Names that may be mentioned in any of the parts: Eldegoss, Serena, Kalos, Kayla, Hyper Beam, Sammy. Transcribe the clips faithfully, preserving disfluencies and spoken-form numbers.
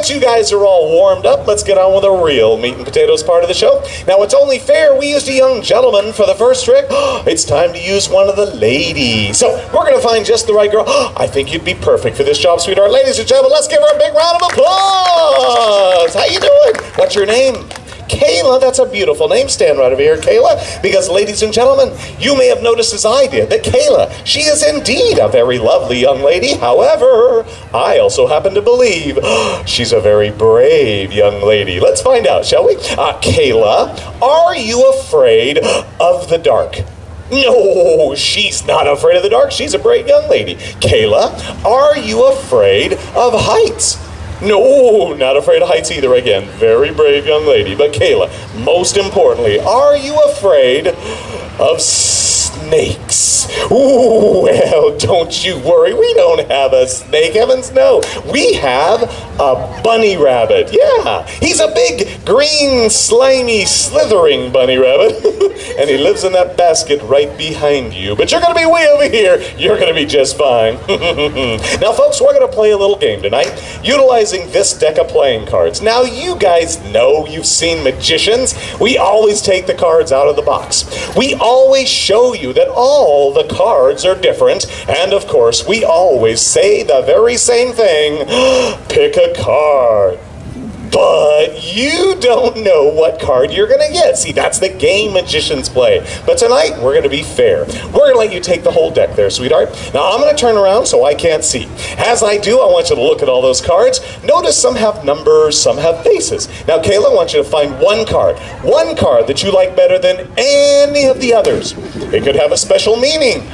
that you guys are all warmed up, let's get on with the real meat and potatoes part of the show. Now, it's only fair we used a young gentleman for the first trick. It's time to use one of the ladies. So we're going to find just the right girl. I think you'd be perfect for this job, sweetheart. Ladies and gentlemen, let's give her a big round of applause. How you doing? What's your name? Kayla, that's a beautiful name. Stand right over here, Kayla, because ladies and gentlemen, you may have noticed as I did that Kayla, she is indeed a very lovely young lady. However, I also happen to believe she's a very brave young lady. Let's find out, shall we? Uh, Kayla, are you afraid of the dark? No, she's not afraid of the dark. She's a brave young lady. Kayla, are you afraid of heights? No, not afraid of heights either again. Very brave young lady. But Kayla, most importantly, are you afraid of snakes? Ooh, well, don't you worry. We don't have a snake, heavens no. We have a bunny rabbit. Yeah, he's a big, green, slimy, slithering bunny rabbit. And he lives in that basket right behind you. But you're going to be way over here. You're going to be just fine. Now, folks, we're going to play a little game tonight, utilizing this deck of playing cards. Now, you guys know, you've seen magicians. We always take the cards out of the box. We always show you that all the cards are different. And of course, we always say the very same thing. Pick a card. But you don't know what card you're going to get. See, that's the game magicians play. But tonight, we're going to be fair. We're going to let you take the whole deck there, sweetheart. Now, I'm going to turn around so I can't see. As I do, I want you to look at all those cards. Notice some have numbers, some have faces. Now, Kayla, I want you to find one card. One card that you like better than any of the others. It could have a special meaning.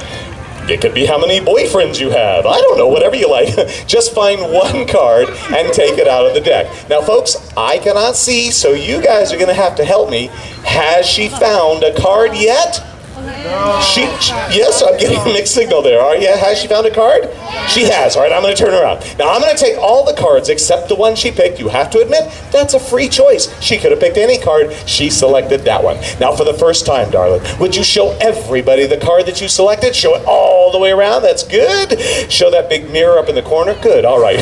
It could be how many boyfriends you have. I don't know, whatever you like. Just find one card and take it out of the deck. Now, folks, I cannot see, so you guys are going to have to help me. Has she found a card yet? No. She, she, yes, I'm getting a mixed signal there. Are you, has she found a card? Yeah. She has. All right, I'm going to turn around. Now, I'm going to take all the cards except the one she picked. You have to admit, that's a free choice. She could have picked any card. She selected that one. Now, for the first time, darling, would you show everybody the card that you selected? Show it all the way around. That's good. Show that big mirror up in the corner. Good. All right.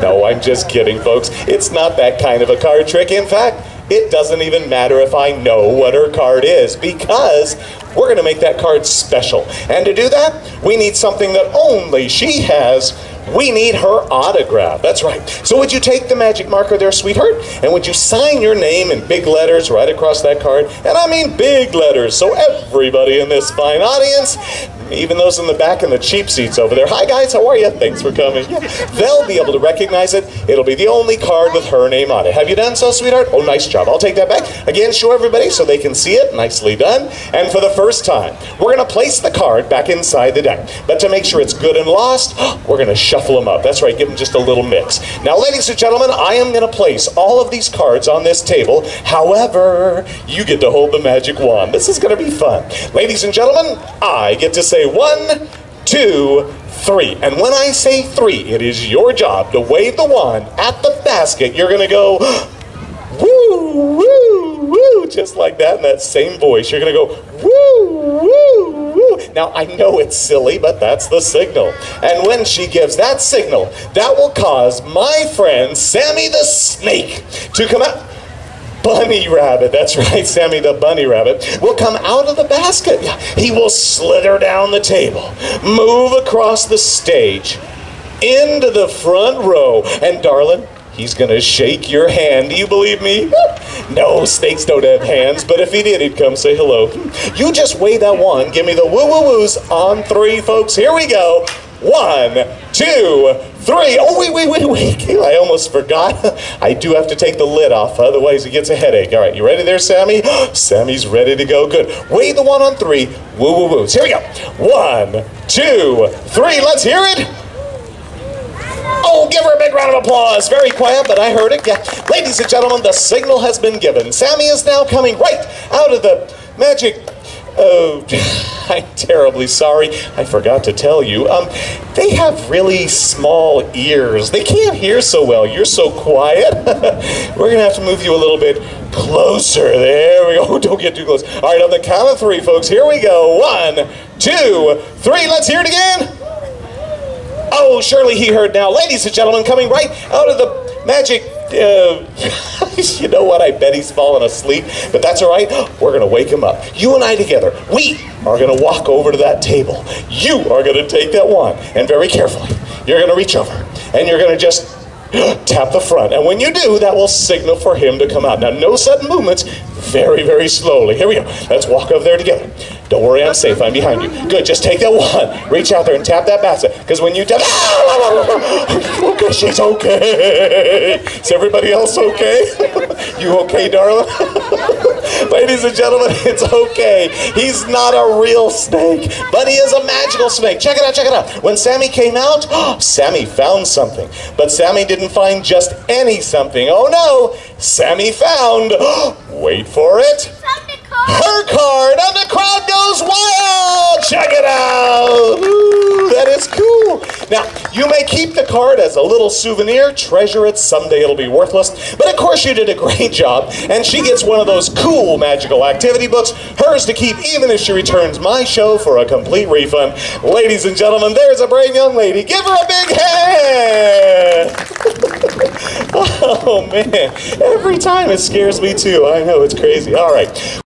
No, I'm just kidding, folks. It's not that kind of a card trick. In fact, it doesn't even matter if I know what her card is, because we're going to make that card special. And to do that, we need something that only she has. We need her autograph. That's right. So would you take the magic marker there, sweetheart? And would you sign your name in big letters right across that card? And I mean big letters, so everybody in this fine audience, even those in the back in the cheap seats over there. Hi, guys. How are you? Thanks for coming. They'll be able to recognize it. It'll be the only card with her name on it. Have you done so, sweetheart? Oh, nice job. I'll take that back. Again, show everybody so they can see it. Nicely done. And for the first time, we're going to place the card back inside the deck. But to make sure it's good and lost, we're going to shuffle them up. That's right. Give them just a little mix. Now, ladies and gentlemen, I am going to place all of these cards on this table. However, you get to hold the magic wand. This is going to be fun. Ladies and gentlemen, I get to say one, two, three. And when I say three, it is your job to wave the wand at the basket. You're going to go, woo, woo, woo, just like that in that same voice. You're going to go, woo, woo, woo. Now, I know it's silly, but that's the signal. And when she gives that signal, that will cause my friend Sammy the Snake to come out. Bunny rabbit, that's right, Sammy the bunny rabbit, will come out of the basket. He will slither down the table, move across the stage, into the front row, and darling, he's going to shake your hand. Do you believe me? No, snakes don't have hands, but if he did, he'd come say hello. You just wave that wand. Give me the woo-woo-woos on three, folks. Here we go. One, two, three. Oh, wait, wait, wait, wait. I almost forgot. I do have to take the lid off, otherwise it gets a headache. All right, you ready there, Sammy? Sammy's ready to go. Good. Wave the one on three. Woo, woo, woo. Here we go. One, two, three. Let's hear it. Oh, give her a big round of applause. Very quiet, but I heard it. Yeah. Ladies and gentlemen, the signal has been given. Sammy is now coming right out of the magic... Oh, I'm terribly sorry. I forgot to tell you. Um, they have really small ears. They can't hear so well. You're so quiet. We're going to have to move you a little bit closer. There we go. Don't get too close. All right, on the count of three, folks, here we go. One, two, three. Let's hear it again. Oh, surely he heard now. Ladies and gentlemen, coming right out of the magic... Uh, you know what? I bet he's fallen asleep, but that's all right. We're going to wake him up. You and I together, we are going to walk over to that table. You are going to take that wand, and very carefully, you're going to reach over, and you're going to just tap the front. And when you do, that will signal for him to come out. Now, no sudden movements. Very, very slowly. Here we go. Let's walk over there together. Don't worry, I'm safe. I'm behind you. Good. Just take that wand. Reach out there and tap that basket. Because when you tap... Okay, she's okay. Is everybody else okay? You okay, darling? Ladies and gentlemen, it's okay. He's not a real snake, but he is a magical snake. Check it out, check it out. When Sammy came out, oh, Sammy found something. But Sammy didn't find just any something. Oh, no. Sammy found... Oh, wait for it. Her card, and the crowd goes wild. Check it out. Ooh, that is cool. Now, you may keep the card as a little souvenir, treasure it, someday it'll be worthless. But of course you did a great job, and she gets one of those cool magical activity books, hers to keep even if she returns my show for a complete refund. Ladies and gentlemen, there's a brave young lady. Give her a big hand. Oh man, every time it scares me too. I know, it's crazy. All right.